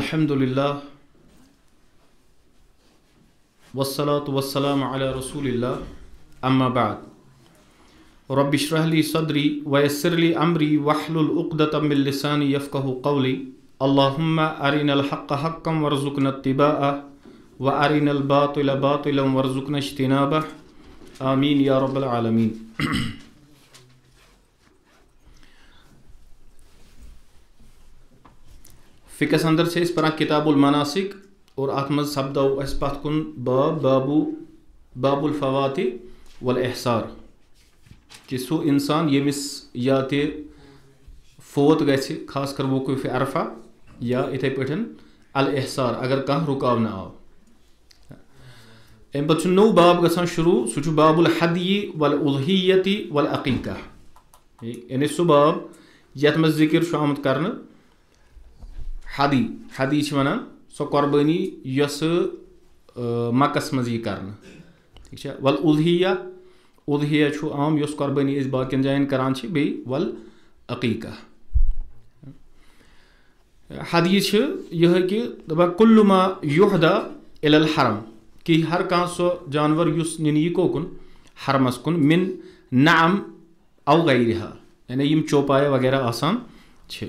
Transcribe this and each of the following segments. الحمد لله والصلاة والسلام على رسول الله أما بعد رب اشرح لي صدري ويسر لي أمري واحلل عقدة من لساني يفقه قولي اللهم أرنا الحق حقا وارزقنا اتباعه وأرنا الباطل باطلا وارزقنا اجتنابه آمين يا رب العالمين. فقہ صندر سے اس پران کتاب المناسک اور آتمز سبدہ و اسپات کن باب الفواتی والاحصار کہ سو انسان یہ مس یا تے فوت گئے سے خاص کر وہ کوئی فی عرفہ یا اتھے پیٹھن الاحصار اگر کہاں رکاو نہ آو این بچن نو باب گسان شروع سوچو باب الحدی والعضحیتی والاقیقہ یعنی سو باب یتمز ذکر شو آمد کرنا حدی چھ ونان سو قربانی یس مکس مزی کرنا والعضحیہ چھو عام یس قربانی اس باقین جائن کران چھ بی والعقیقہ حدی چھ یہ ہے کہ کل ما یحدا الی الحرم کہ ہر کان سو جانور یس نینی کو کن حرم اس کن من نعم او غیرہا یعنی یم چوپائے وغیرہ آسان چھ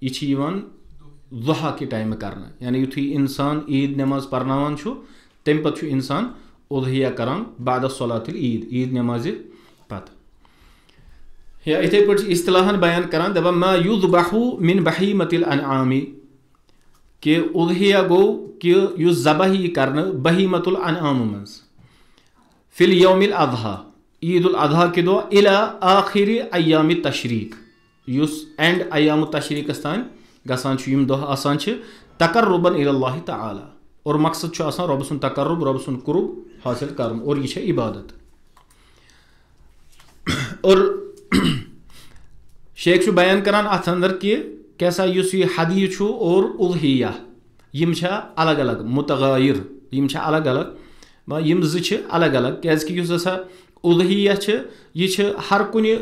یہ چھے ایوان ضحا کے ٹائم کرنا یعنی یہ تھی انسان عید نماز پرناوان چھو تم پت چھو انسان اضحیہ کران بعد صلاة العید عید نماز پت یا اتھے پر اصطلاحاً بیان کران دبا ما یذبحو من بحیمت الانعامی کہ اضحیہ گو کہ یہ ذبحی کرنا بحیمت الانعام منز فی الیوم الاضحیٰ عید الاضحیٰ کے دو الى آخر ایام تشریق یوس اینڈ ایام تشریقستان گسان چھو یم دوہ آسان چھو تقرباً الاللہ تعالی اور مقصد چھو آسان رب سن تقرب رب سن قرب حاصل کرن اور یہ چھو عبادت اور شیخ چھو بیان کران آتھندر کی کیسا یوس یہ حدی چھو اور اضحیہ یم چھو الگ الگ متغایر یم چھو الگ الگ یم زی چھو الگ الگ کیسا یوس ایسا اضحیہ چھو یہ چھو ہر کنی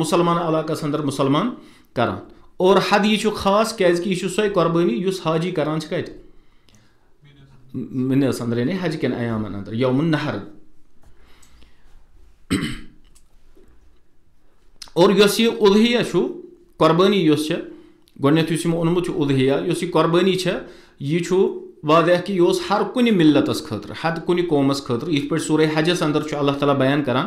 مسلمان علاقہ سندر مسلمان کران اور حد یہ چھو خاص کیاز کی یہ چھو قربانی یوس حاجی کران چھو کہتے منہ سندر یعنی حج کن ایامن اندر یوم النحر اور یوس یہ اضحیہ چھو قربانی یوس چھو گونیت یوسی میں انمو چھو اضحیہ یوسی قربانی چھو یہ چھو واضح کی یوس ہر کنی ملت اس خطر حد کنی قوم اس خطر اس پر سورہ حج سندر چھو اللہ تعالی بیان کران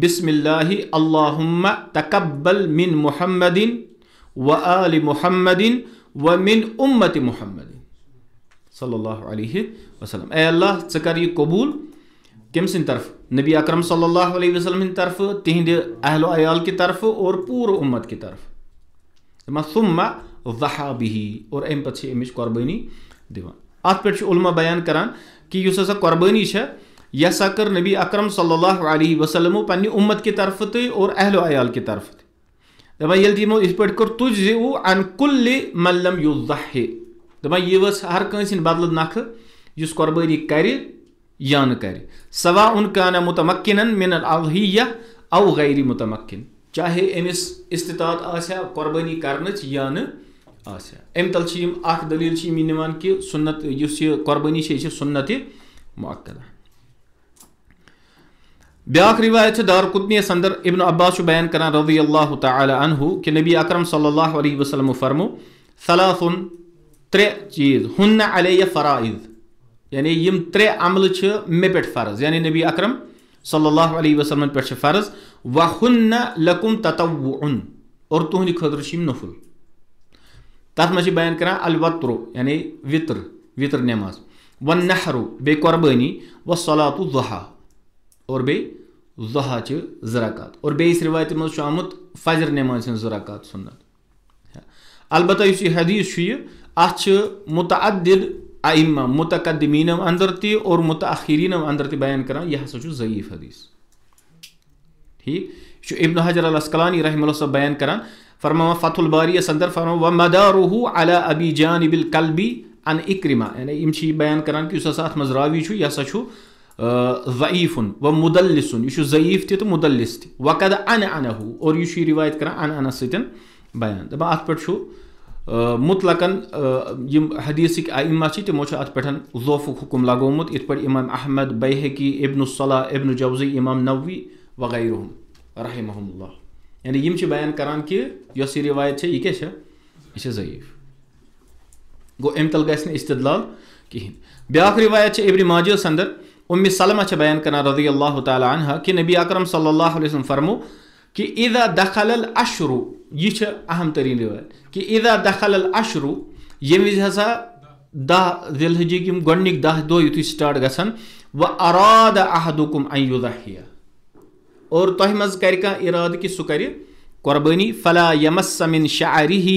بسم اللہ اللہم تقبل من محمد وآل محمد ومن امت محمد صلی اللہ علیہ وسلم اے اللہ چکر یہ قبول کم سن طرف نبی اکرم صلی اللہ علیہ وسلم ان طرف تہند اہل و عیال کی طرف اور پور امت کی طرف ثم ضحا بھی اور ایم پچھے امیش قربانی دیوان آت پیٹھ علماء بیان کران کہ یہ سا قربانی چھے یا ساکر نبی اکرم صلی اللہ علیہ وسلم پانی امت کی طرف تے اور اہل و عیال کی طرف تے دبا یل دیمو اس پیٹھ کر تجزئو عن کل من لم یضحی دبا یہ وس ہر کانسین بدلد ناکھ جس قربانی کری یا نکری سوا ان کانا متمکنن من العضحیہ او غیر متمکن چاہے امیس استطاعت آسیا قربانی کرنچ یا ن آسیا ام تلچیم آخ دلیل چیم انمان کی سنت یسی قربانی شیش سنت معقدہ بیاق روایت دار قطنی سندر ابن عباس بیان کرنا رضی اللہ تعالی عنہ کہ نبی اکرم صلی اللہ علیہ وسلم فرمو ثلاثن ترے چیز ہن علی فرائض یعنی یم ترے عمل چھے میں پیٹ فرض یعنی نبی اکرم صلی اللہ علیہ وسلم پیٹ چھے فرض وَخُنَّ لَكُمْ تَتَوُّعُن اور توہنی خدرشیم نفل تاتھ مجھے بیان کرنا الوطرو یعنی وطر وطر نماز وَالنَّحْرُ بے قربانی وَالصَّلَاةُ ضحا اور بے ضحا چھے زراکات اور بے اس روایت مجھ شامت فجر نماز چھے زراکات سنت البتہ اسی حدیث چھے آچھ متعدد ائمہ متقدمینم اندر تی اور متاخرینم اندر تی بیان کرنا یہ سوچو ضعیف حدیث ٹھیک شو ابن حجر الاسقلانی رحمہ اللہ صاحب بیان کرنا فرماوا فتح الباری سندر فرماوا وَمَدَارُهُ عَلَىٰ أَبِي جَانِبِ الْقَلْبِ عَنْ اِقْرِمَا یعنی امشی بیان کرنا کہ اسا ساتھ مزراوی چھو یہ سوچو ضعیفن ومدلسن یہ شو ضعیف تی تو مدلس تی وَقَدْ عَنَعَنَهُ اور یہ شو روایت کرنا عَنَعَنَ ستن بیان دبا آت پر شو مطلقاً یہ حدیثی کی آئیمہ چی تیمو چھو آت پیٹھن ضعف حکم لگومت ات پر امام احمد بیہقی ابن الصلاح ابن جوزی امام نووی وغیرہم رحمہم اللہ یعنی یہ چھو بیان کران کہ یہ سی روایت چھے یہ کیا چھے اسے ضعیف گو امتل گیس نے استدلال کی بیاق روایت چھے ابن ماجہ سندر امی سلمہ چھے بیان کران رضی اللہ تعالی عنہ کہ نبی اکرم صلی اللہ علیہ وسلم فرمو کہ اذا دخل العشر یہ چھے اہم ترین روایت کہ اذا دخل العشر یہ وزیسا دل حجی کیم گننک دہ دو یوتی سٹارٹ گسن وَأَرَادَ أَحَدُكُمْ أَنْ يُضَحِيَا اور توہمز کرکا اراد کی سکری قربانی فلا یمس من شعره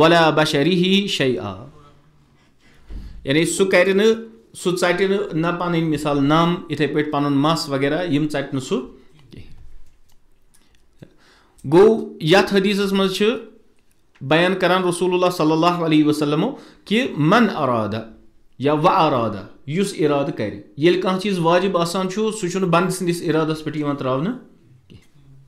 ولا بشره شیئا. یعنی سو کرینا سو چاٹینا نا پانین مثال نام اتھے پیٹ پانون ماس وغیرہ یم چاٹینا سو گو یات حدیث از مز چھ بیان کران رسول اللہ صلی اللہ علیہ وسلم کہ من ارادہ یا و ارادہ یس ارادہ کری یل کانچ چیز واجب آسان چھو سو چھن بند سندس ارادس پٹی ون تراونا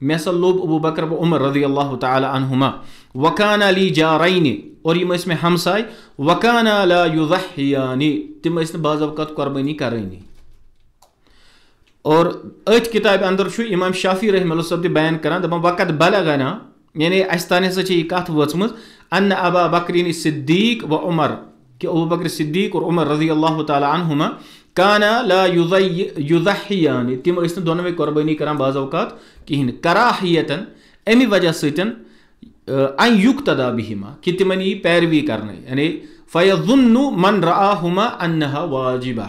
مےٚ ہسا لوٚب ابو بکر و عمر رضی اللہ تعالی عنہما وکان لی جارین اور یِم ٲسۍ مےٚ ہمساے وکانا لا یضحیان تِم ٲسۍ نہٕ باضابطہ قۄربٲنی کرٲنی. اور أتھۍ کِتابہِ اندر چھُ امام شافعی رحمہ اللہ صٲب تہِ بیان کران دپان وقت بلغنا یعنی اَسہِ ہسا چھِ یہِ کَتھ وٲژمٕژ ان ابا بکر صدیق و عمر کہ ابو بکر صدیق اور عمر رضی اللہ تعالی عنہما کانا لا یضحیان تِم ٲسۍ نہٕ دۄنوے قۄربٲنی کران بعض اوقات کِہیٖنۍ کراہیتن اَمہِ وجہ سۭتۍ ان یُقتدا بِہِما کہِ تِمن یی پیروی کرنہٕ یعنی فیظن من رآہما انہا واجبہ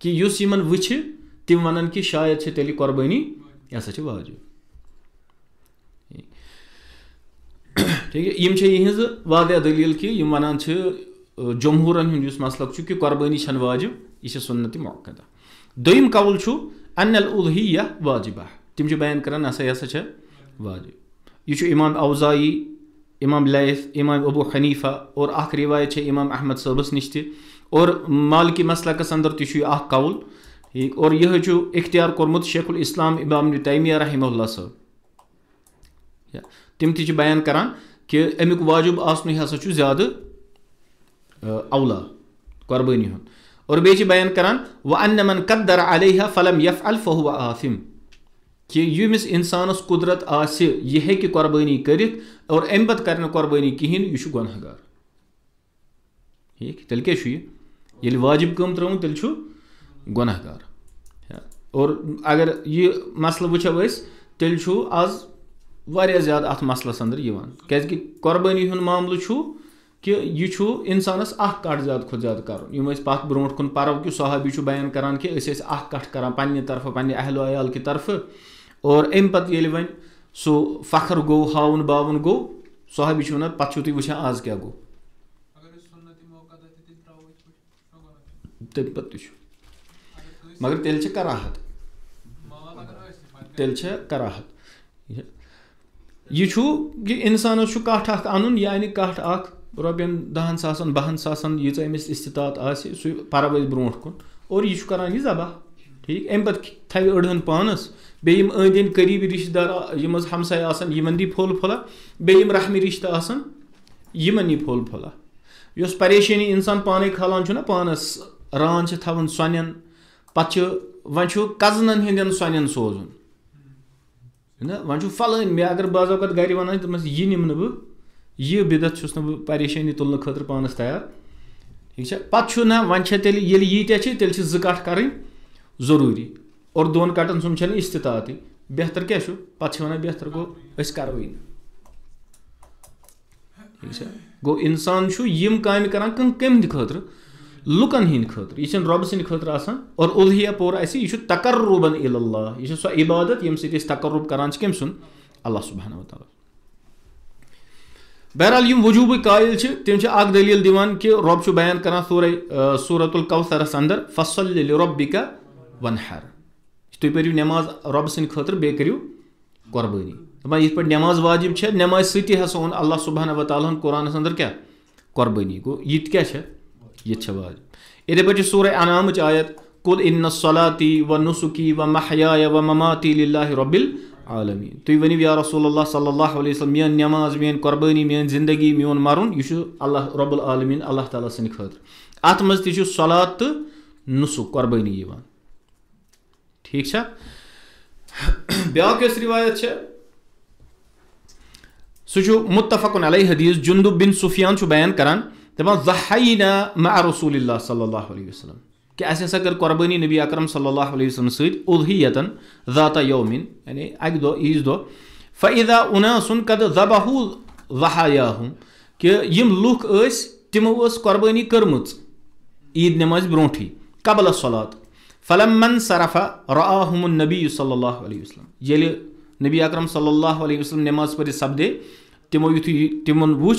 کہِ یُس یِمن وٕچھِ تِم وَنان کہِ شاید چھِ تیٚلہِ قۄربٲنی یہِ ہسا چھِ واجب. یم چھِ یِہٕنٛز واضح دلیٖل کہِ یِم وَنان چھِ جمہوٗرن ہُنٛد یُس مسلہٕ چھُ کہِ قۄربٲنی چھنہٕ واجب یہِ چھِ سُنت مؤکدہ. دوٚیِم قول چھُ ان الأُضحیہ واجبہ تِم چھِ بیان کران یہِ ہسا چھےٚ واجب. یہِ چھُ امام اوزاعی امام لیث امام ابو حنیفہ اور اکھ رِوایت چھِ امام احمد صٲبس نِش تہِ اور مالکی مسلکس اندر تہِ چھُ یہِ اکھ قول اور یِہوے چھُ اختیار کوٚرمُت شیخ الاسلام ابن تیمیہ رحمہ اللہ صٲب. تِم تہِ چھِ بیان کران کہِ اَمیُک واجب آسنُے ہسا چھُ زیادٕ اولا قۄربٲنی ہُنٛد. اور بیٚیہِ چھِ بیان کران وَأَنَّ مَنْ قَدَّرَ عَلَيْهَا فَلَمْ يَفْعَلْ فَهُوَ آثِم کہِ ییٚمِس اِنسانَس قُدرَت آسہِ یہِ ہیٚکہِ قۄربٲنی کٔرِتھ اور اَمہِ پَتہٕ کَرِ نہٕ قۄربٲنی کِہیٖنۍ یہِ چھُ گۄنہگار. ٹھیٖک تیٚلہِ کیٛاہ چھُ یہِ ییٚلہِ واجب کٲم ترٛٲوٕن تیٚلہِ چھُ گۄنہگار. اور اگر یہِ مسلہٕ وٕچھو أسۍ تیٚلہِ چھُ آز واریاہ زیادٕ اتھ مسلس اندر یِوان کیٛازِکہِ قۄربٲنی ہُنٛد معاملہٕ چھُ کہِ یہِ چھُ اِنسانس اکھ کٹھ زیادٕ کھۄتہٕ زیادٕ کرُن. یِم ٲسۍ پتھ برونٛٹھ کُن پرو کہِ صحابی چھُ بیان کران کہِ أسۍ ٲسۍ اکھ کٹھ کران پننہِ طرفہٕ پننہِ اہل و عیال کہِ طرفہٕ اور امہِ پتہٕ ییٚلہِ وۄنۍ سُہ فخر گوٚو ہاوُن باوُن گوٚو صحابی چھُ وَنان پتہٕ چھُو تُہۍ وٕچھان آز کیٛاہ گوٚو تمہِ پتہٕ تہِ چھُ مگر تیٚلہِ چھِ کراہت تیٚلہِ چھِ کراہت. یہِ چھُ کہِ اِنسانَس چھُ کٹھ اکھ اَنُن یعنی کٹھ اکھ رۄپیَن 10 ساسَن 12 ساسَن ییٖژاہ أمِس اِستطاعت آسہِ سُہ پَرو أسۍ برونٛٹھ کُن اور یہِ چھُ کران یہِ ذبح. ٹھیٖک اَمہِ پَتہٕ تھاوِ أڑہن پانَس بیٚیہِ یِم أنٛدۍ أنٛدۍ قریٖبی رِشتہٕ دار یِم حظ ہمساے آسان یِمن دی پھوٚل پھوٚلا بیٚیہِ یِم رحمی رِشتہٕ آسان یِمن یہِ پھوٚل پھوٚلا. یۄس پریشٲنی اِنسان پانے کھالان چھُ نہ پانَس ران چھِ تھاوان سۄنٮ۪ن پَتہٕ چھِ وۄنۍ چھُ کَزنن ہٕنٛدٮ۪ن سۄنٮ۪ن سوزُن وۄنۍ چھُ فَلٲنۍ مےٚ اگر بعض اوقات گرِ وَنان تٔمِس یہِ نِم نہٕ بہٕ یہِ بِدعت چھُس نہٕ بہٕ پریشٲنی تُلنہٕ خٲطرٕ پانَس تیار. ٹھیٖک چھا پَتہٕ چھُ نہ وۄنۍ چھےٚ تیٚلہِ ییٚلہِ ییٖتیاہ چھِ تیٚلہِ چھِ 2 کٹھ کَرٕنۍ ضروٗری اور 2 کٹن سُم چھَنہٕ اِستطاعتٕے بہتر کیٛاہ چھُ پَتہٕ چھِ وَنان بہتر گوٚو أسۍ کَروٕے نہٕ. ٹھیٖک چھا گوٚو اِنسان چھُ یِم کامہِ کران کٔمۍ خٲطرٕ لُکن ہٕنٛدۍ خٲطرٕ یہِ چھِنہٕ رۄبہٕ سٕنٛدۍ خٲطرٕ آسان. اور اُضحیہ پوٚر اَسہِ یہِ چھُ تقربن اِلى اللہ یہِ چھِ سۄ عبادت ییٚمہِ سۭتۍ أسۍ تقرب کران چھِ کٔمۍ سُنٛد اللہ صُبحانہ وتعالیٰ. بہرحال یِم وجوٗبٕکۍ قایل چھِ تِم چھِ اکھ دلیٖل دِوان کہِ رۄب چھُ بیان کران سورۃ الکوثرس اندر فصل لربکا وَنحر تُہۍ پٔرِو نٮ۪ماز رۄبہٕ سٕنٛدۍ خٲطرٕ بیٚیہِ کٔرِو قۄربٲنی. دَپان یِتھ پٲٹھۍ نٮ۪ماز واجب چھےٚ نٮ۪مازِ سۭتی ہسا اوٚن اللہ صُبحانہ وتعالیٰ ہن قۄرانس اندر کیٛاہ قۄربٲنی گوٚو یہِ تہِ کیٛاہ چھےٚ یہ چھِ واجب. یِتھٕے پٲٹھۍ چھِ سورہ انعامٕچ آیت قُل اِنَّ صَلَاتِي وَنُسُکِي وَمَحْیَايَ وَمَمَاتِي لِلَّهِ رۄبِّ العالَمیٖن تُہۍ ؤنِو یا رسول اللہ صلی اللہ علیہ وسلم میٲنۍ نٮ۪ماز میٲنۍ قۄربٲنی میٲنۍ زندگی میون مرُن یہِ چھُ اللہ رۄب العالمیٖن اللہ تعالیٰ سٕنٛدِ خٲطرٕ. اتھ منٛز تہِ چھُ صلات تہٕ نُسُک قۄربٲنی یِوان. ٹھیٖک چھا بیاکھ یۄس رِوایت چھےٚ سُہ چھُ مُتفقُن علیہ حدیٖث جُندُب بِن سُفیان چھُ بیان کران تمام ضحينا مع رسول الله صلى الله عليه وسلم كأسا سكر قرباني نبي أكرم صلى الله عليه وسلم سيد أضحية ذات يوم يعني أكدو إيزدو فإذا أناس قد ذبحوا ضحاياهم كيم لوك أس تمو أس قرباني كرمت عيد نماز برونتي قبل الصلاة فلما انصرف رآهم النبي صلى الله عليه وسلم يلي نبي أكرم صلى الله عليه وسلم نماز پر سبدي تمو يتي تمون وچ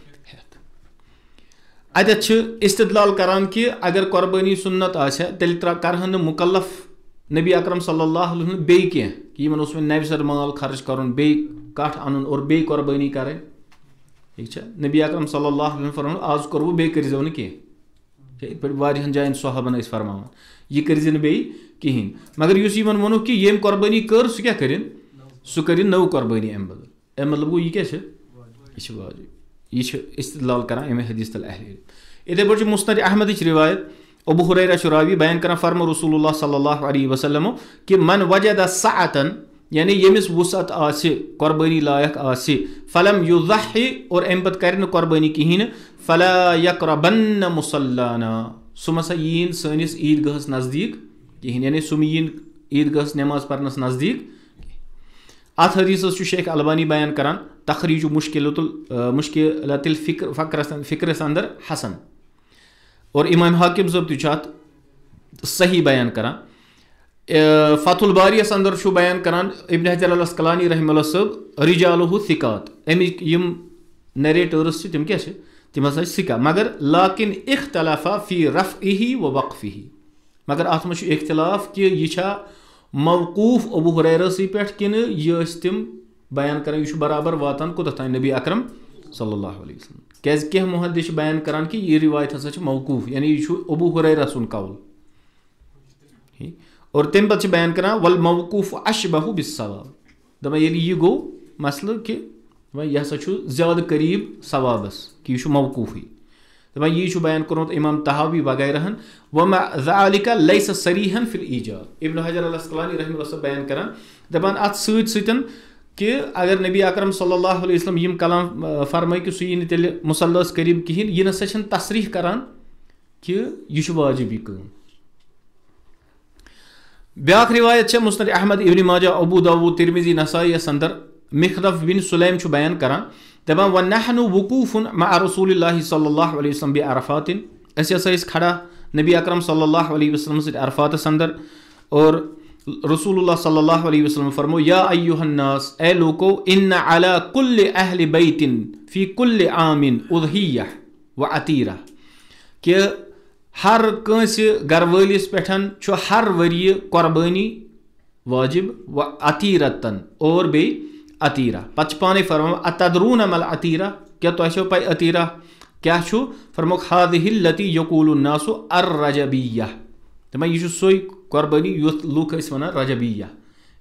عدد چھ استدلال کران کہ اگر قربانی سنت آسے تیل کرہن مکلف نبی اکرم صلی اللہ علیہ وسلم بے کیا کہ یمن اس میں نبی سر مال خرج کرن بے کاٹ آنن اور بے قربانی کریں نبی اکرم صلی اللہ علیہ وسلم فرمانے آز کرو بے کرزو نے کیا پر واریہن جائن صحابہ نے اس فرمانے یہ کرزن بے کیہن مگر یوسی من منو کہ یہ قربانی کر سو کیا کریں سو کریں نو قربانی ام بدل ام مطلب وہ یہ کیا چھے اچھ واجب یہ استدلال کرنا امہ حدیث تل اہل علم ادھے برچ مسند احمد اچھ روایت ابو حریرہ شراوی بیان کرنا فرم رسول اللہ صلی اللہ علیہ وسلم کہ من وجد سعتن یعنی یمس وسعت آسے قربانی لائق آسے فلم یضحی اور امبت کرن قربانی کہین فلا یقربن مسلانا سمسیین سنس عیدگاہس نزدیک کہین یعنی سمیین عیدگاہس نماز پرنس نزدیک آت حدیث اس شیخ البانی بیان کران تخریج مشکلات الفکر سندر حسن اور امام حاکم ضبطی چاہت صحیح بیان کران فتح الباری سندر شو بیان کران ابن حجر الاسقلانی رحم اللہ صب رجالہ ثقات ام نریٹرس تم کیا چھے تم حسن ثقات مگر لیکن اختلافا فی رفعہ و وقفہ مگر آتما شو اختلاف کہ یہ چھا موقوف ابو حریرہ سی پیٹھ کن یہ استم بیان کرن یہ برابر واتن کو تتائیں نبی اکرم صلی اللہ علیہ وسلم کیاز کہ محدث بیان کرن کہ یہ روایت حسن چھے موقوف یعنی یہ ابو حریرہ سن قول اور تم بچے بیان کرن والموقوف اشبہ بالصواب دمہ یہ گو مسئلہ کہ یہ حسن چھو زیادہ قریب ثوابس کہ یہ موقوف ہی دمہ یہ چھو بیان کرن امام تحاوی وغیرہن وما ذالکہ لیس صریحن فی الایجاب ابن حجر الاسقلانی رحمہ اللہ بیان کرن دمہ ات سویت سویتن کہ اگر نبی اکرم صلی اللہ علیہ وسلم یہ کلام فرمائی کہ سوئی نتیل مسلس قریب کیہن یہ نسا چھن تصریح کران کہ یہ چھو واجبی کرن بیاک روایت چھے مسند احمد ابن ماجہ ابو داود ترمذی نسائی سندر مخلف بن سلیم چھو بیان کران دبا وَنَحْنُ وُقُوفٌ مَعَ رَسُولِ اللَّهِ صلی اللہ علیہ وسلم بِعَرَفَاتٍ ایسی ایسا اس کھڑا نبی اکرم صلی اللہ علیہ وسلم سے عرفات سندر اور رسول اللہ صلی اللہ علیہ وسلم فرمو یا ایوہ الناس اے لوکو ان علی کل اہل بیت فی کل عام اضحیہ و عطیرہ کہ ہر کانسی گرولیس پیٹھن چھو ہر وری قربانی واجب و عطیرتن اور بے عطیرہ پچپانے فرمو اتدرون مل عطیرہ کیا تو ایسے پائی عطیرہ کیا چھو فرمو خاذہ اللتی یقول الناس الرجبیہ تمہیں یہ سوئی قربانی یوت لوک اس منا رجبیہ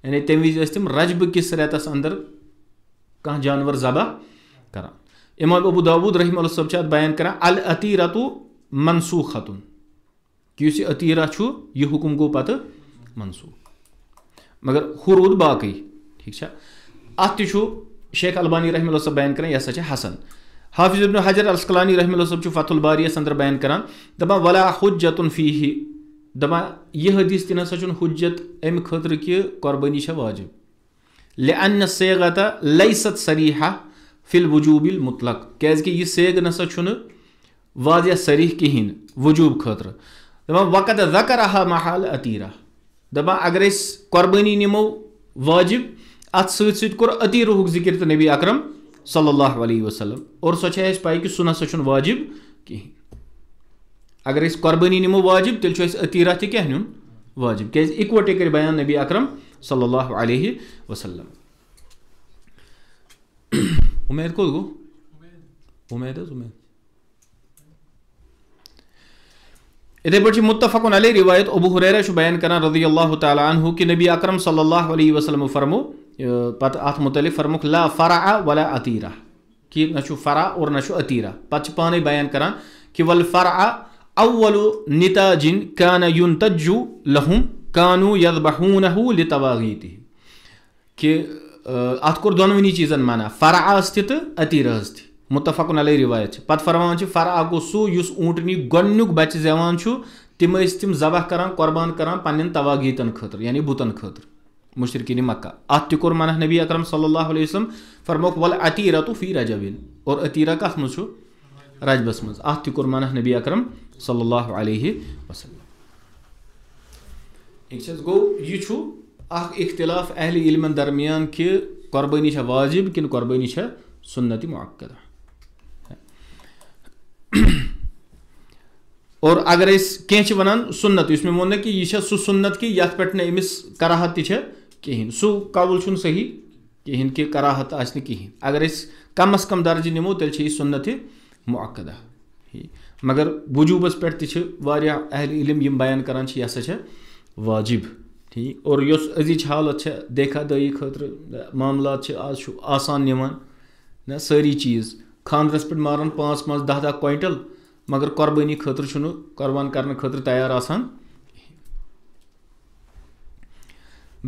یعنی تمویز استم رجب کس ریتس اندر کہاں جانور ذبح کران امام ابو داود رحمہ اللہ صاحب چاہت بیان کران العطیرۃ منسوخۃ کیونسی عطیرہ چھو یہ حکم کو پتہ منسوخ مگر خرود باقی ٹھیک چھا آتی چھو شیخ البانی رحمہ اللہ صاحب بیان کران یہ سچے حسن حافظ ابن حجر الاسقلانی رحمہ اللہ صاحب چھو فتح الباری سندر بیان کران دبا وَلَا حُجَّةٌ فِيهِ دبا یہ حدیث تینا سچن حجت ام خطر کی قربانی شا واجب لأن سیغتا لیست صریحہ فی الوجوب المطلق کیاز کہ یہ سیغ نسا چھن واضح صریح کیہن وجوب خطر دبا وقت ذکرہا محال عطیرہ دبا اگر اس قربانی نمو واجب ات سویت سویت کر عطیرہ حق ذکر تا نبی اکرم صلی اللہ علیہ وسلم اور سچا ہے اس پائی کہ سنا سچن واجب کیہن اگر اس قربانی نمو واجب تل چھو اس عطیرہ تی کہنیون واجب کہ اس اکوٹے کر بیان نبی اکرم صلی اللہ علیہ وسلم امید کو دکھو امید ہے इधर पर मुत्तफ़क़ुन अलैह रिवायत अबू हुरैरा शु बयान करा रज़ी अल्लाह तआला अन्हु कि नबी अकरम सल्लल्लाहु अलैहि वसल्लम फरमो पत आथ मुतलिफ़ फरमुख ला फ़रअ वला अतीरा कि न शु फ़रअ और न शु अतीरा पच पाने बयान करा कि वल फ़रअ अव्वलु निताजिन कान युंतज्जु लहुम कानू यज़बहूनहु लितवागीति कि आथ कोर दोनोंनी चीज़न माना फ़रअ अस्ति त अतीरा अस्ति متفقن علی روایت چھے پت فرمان چھے فرعا کو سو یس اونٹنی گننک بچ زیوان چھو تم استم زبح کران قربان کران پنن تواغیتن خطر یعنی بوتن خطر مشرکین مکہ آت تکور منہ نبی اکرم صلی اللہ علیہ وسلم فرموک والعتیرتو فی رجبین اور عتیرہ کاف مجھو رجبس مز آت تکور منہ نبی اکرم صلی اللہ علیہ وسلم ایک چیز گو یہ چھو اختلاف اہل علم درمیان کہ قربانی چھے واجب کن قربانی چھے سنت معقدہ और अगर इस कैंच बनान सुन्नत इसमें मोने कि ये शा सुसुन्नत की याद पटने इमिस कराहत तीछे कहीं सु काबुल चुन सही कहीं के कराहत आज ने कहीं अगर इस कम दर्जी निमो तेरे चाहिए सुन्नते मुआकदा मगर बुजुबस पट तीछे वारिया अहल इल्म यम बयान करान चाहिए ऐसा चे वाजिब ठीक और यो अजीज हाल अच्छे देखा दही खतर मामला अच्छे आसान निमान ना सारी चीज़ खान रस्पट मारन 5-10 क्विंटल مگر قربانی خطر شنو قربان کرنے خطر تیار آسان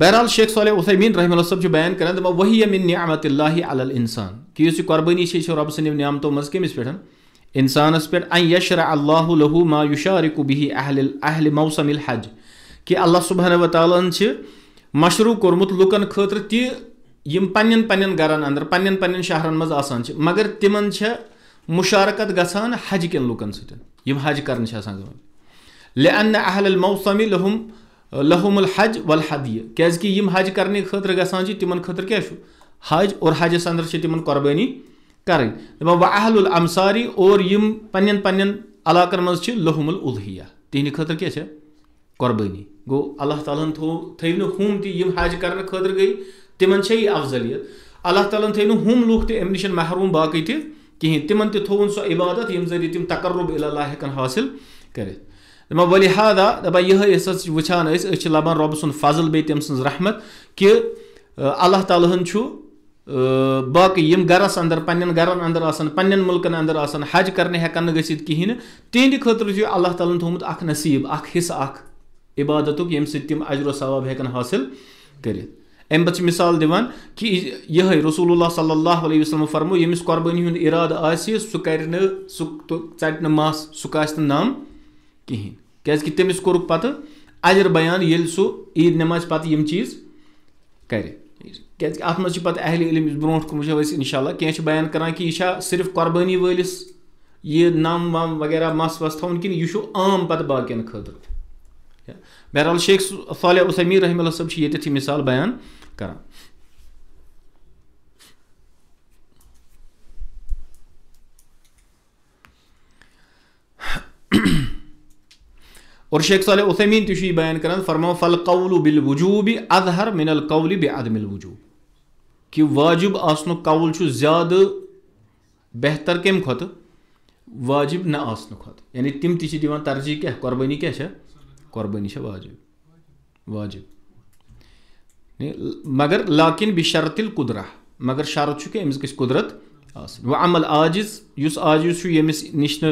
بہرحال شیخ صالح عثیمین رحمہ اللہ صاحب جو بیان کرنے دماغ وَهِيَ مِن نِعْمَةِ اللَّهِ عَلَى الْإِنسَانِ کہ یسی قربانی شیش رب سنیم نعمتو مذکم اس پیٹھن انسان اس پیٹھ اَن يَشْرَعَ اللَّهُ لَهُ مَا يُشَارِكُ بِهِ اَحْلِ مَوْسَمِ الْحَجِ کہ اللہ سبحانہ وتعالیٰ انچہ مشروع کرمت لکن خطر تی یم پنین مشارکت گسان حج کن لوکن ستن یم حج کرن شاہ سانگا لأن اہل الموسمی لهم الحج والحدیہ کیاز کی یم حج کرنے خطر گسان چی تیمن خطر کیا شو حج اور حج سندر چی تیمن قربانی کرن و اہل الامساری اور یم پنین پنین علاقر مز چی لهم الادھیہ تینی خطر کیا چی قربانی گو اللہ تعالیٰ تھیونو ہم تی یم حج کرنے خطر گئی تیمن چی افضلیت اللہ تعالیٰ تھیونو ہم لوگ تی امنشن محروم باقی تی کہیں تمن تی تھوون سو عبادت یم زیدی تم تقرب الاللہ کن حاصل کرے دبا ولہذا دبا یہ احساس وچھان اس اچھ لبان رب سن فضل بی تم سن رحمت کہ اللہ تعالیٰ ہن چھو باقی یم گرس اندر پنین گرن اندر آسن پنین ملکن اندر آسن حج کرنے ہے کن گسید کہیں تین دی خطر جو اللہ تعالیٰ تھومت اک نصیب اک حصہ اک عبادتو یم سید تم عجر و ثواب ہے کن حاصل کرے ام بچ مثال دیوان کہ یہ رسول اللہ صلی اللہ علیہ وسلم فرمو یمیس قربانی ہند اراد آسی سکرن سکتن ماس سکاستن نام کہین کیاز کہ تمیس کرک پاتا عجر بیان یل سو عید نماز پاتا یم چیز کرے کیاز کہ آتما چی پاتا اہل علم برونٹ کو مجھے ویسی انشاءاللہ کیاش بیان کران کہ یہ صرف قربانی ویلس یہ نام وام وغیرہ ماس وستھا ان کی یہ شو عام پاتا باقین خدر بہرحال شیخ صالح عثیمین رحمہ اللہ صاحب شیئیتے تھی مثال بیان کرا اور شیخ صالح عثیمین تھی شیئی بیان کرا فرماؤں فَالْقَوْلُ بِالْوُجُوبِ اَظْهَرْ مِنَ الْقَوْلِ بِعَدْمِ الْوُجُوبِ کہ واجب آسنو قول چھو زیادہ بہتر کم کھوتا واجب نہ آسنو کھوتا یعنی تم تیشی دیوان ترجیح کیا قربانی کیا شا قربانی شا واجب مگر لیکن بشرط القدرہ مگر شرط شو کہ امز کس قدرت آسن وعمل آجز یس آجز شو یمیس نشن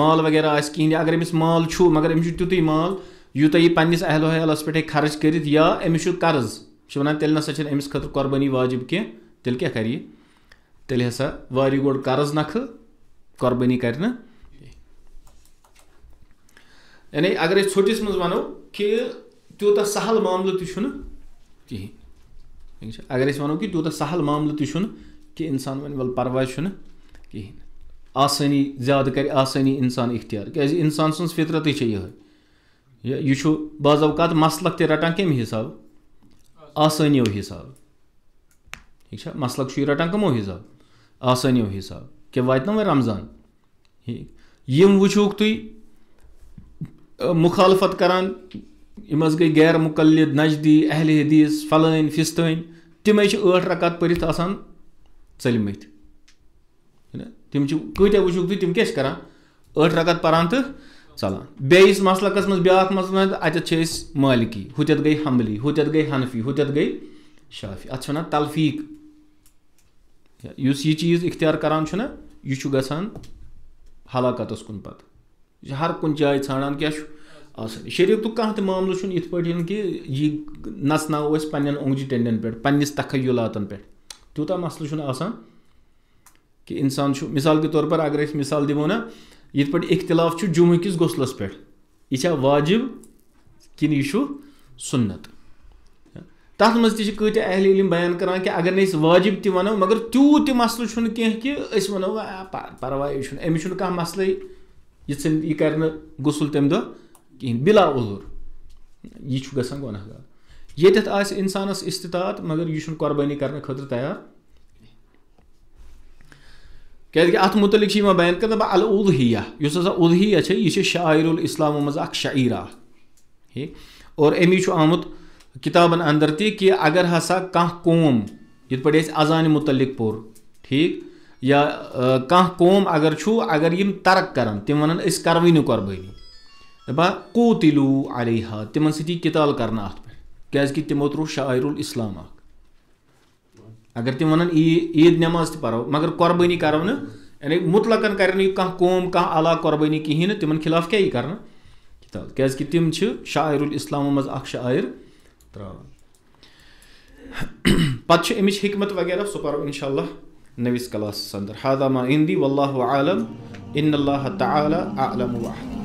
مال وغیرہ آس کیہنی اگر امیس مال چھو مگر امیس شو تیوتی مال یو تا یہ پنیس اہل و حیال اس پیٹھے خرچ کرید یا امیس شو قرض شبنان تیل نسا چھن امیس خطر قربانی واجب کے تیل کیا کریے تیل حسا واری گوڑ قرض نکھ قربانی کرنا یعنی اگر اس چھوٹی سمجھ مانو کہ تیوتا سہل معاملہ تیشن کہیں اگر اس مانو کہ تیوتا سہل معاملہ تیشن کہ انسان ونوال پرواز شن کہیں آسانی زیادہ کری آسانی انسان اختیار کہ انسان سنس فطرت ہی چاہیے ہے یہ چھو بعض اوقات مسلک تی رٹان کم حساب آسانی ہو حساب مسلک شوی رٹان کم ہو حساب آسانی ہو حساب کہ وائتنا ہوئے رمضان یہ موچوک توی مخالفت کران امز گئی غیر مقلد نجدی اہل حدیث فلین فستین تم ایچ 8 رکعت پریت آسان چلمت تم چھو کوئی تا وشوک تھی تم کیش کران 8 رکعت پران تو ژلان بیس مسئلہ قسمس بیاکھ مسئلہ اتیت چھ اس مالکی ہوتیت گئی حنبلی ہوتیت گئی حنفی ہوتیت گئی شافی ات چھنا تلفیق یس یہ چیز اختیار کران چھنا یہ چھ گژھان ہلاکتس کن پتہ ہر کن جائے ژھانڈان کیا آسان شریعت تو کانٛہہ تہِ معاملہٕ چھُنہٕ یِتھ پٲٹھۍ کہِ یہِ نژناوو أسۍ پنٛنٮ۪ن اوٚنٛگجہِ ٹٮ۪نٛڈٮ۪ن پٮ۪ٹھ پنٛنِس تخیلاتن پٮ۪ٹھ تیوٗتاہ مسلہٕ چھُنہٕ آسان کہِ اِنسان چھُ مِثال کے طور پر اگر أسۍ مِثال دِمو نہ یِتھ پٲٹھۍ اختلاف چھُ جُمعہ کِس غسلس پٮ۪ٹھ یہِ چھا واجِب کِنہٕ یہِ چھُ سُنت تَتھ منٛز تہِ چھِ کۭتیٛاہ اہلِ علم بیان کران کہِ اگر نہٕ أسۍ واجِب تہِ وَنو مگر تیوٗت تہِ مسلہٕ چھُنہٕ کینٛہہ کہِ أسۍ وَنو پرواے چھُنہٕ أمِس چھُنہٕ کانٛہہ مسلے یہِ کرِ نہٕ غسل تَمہِ دۄہ کِہیٖنۍ بِلا عذر یہِ چھُ گژھان گۄناہ گار ییٚتٮ۪تھ آسہِ اِنسانَس اِستطاعت مگر یہِ چھُنہٕ قۄربٲنی کرنہٕ خٲطرٕ تیار کیٛازِکہِ اَتھ مُتعلِق چھِ یِوان بیان کرنہٕ الادحیہ یُس ہسا اُدحیہ چھِ یہِ چھِ شاعر الاسلامو منٛز اکھ شعیرا ٹھیٖک اور اَمی چھُ آمُت کِتابن اندر تہِ کہِ اگر ہسا کانٛہہ قوم یِتھ پٲٹھۍ اَسہِ اذانہِ مُتعلِق پوٚر ٹھیٖک یا کانٛہہ قوم اگر چھُ اگر یِم ترک کرن تِم وَنن أسۍ کروٕے نہٕ قۄربٲنی دپان قوٗتِلوٗ علیہا تِمن سۭتی کِتال کرنہٕ اَتھ پٮ۪ٹھ کیٛازِکہِ تِمو ترٛوو شاعر الاسلام اکھ اگر تِم وَنن عیٖد نٮ۪ماز تہِ پرو مگر قۄربٲنی کرو نہٕ یعنی مُطلقن کرِ نہٕ یہِ کانٛہہ قوم کانٛہہ علاقہٕ قۄربٲنی کِہیٖنۍ نہٕ تِمن خِلاف کیٛاہ یی کرنہٕ کِتال کیٛازِکہِ تِم چھِ شاعر الاسلامو منٛز اکھ شاعر تراوان پتہٕ چھِ اَمِچ حکمت وغیرہ سُہ پرو اِنشاء اللہ نٔوِس کلاسس اندر ہذا ما عندی واللہ اعلم ان اللہ تعالی اعلم واحد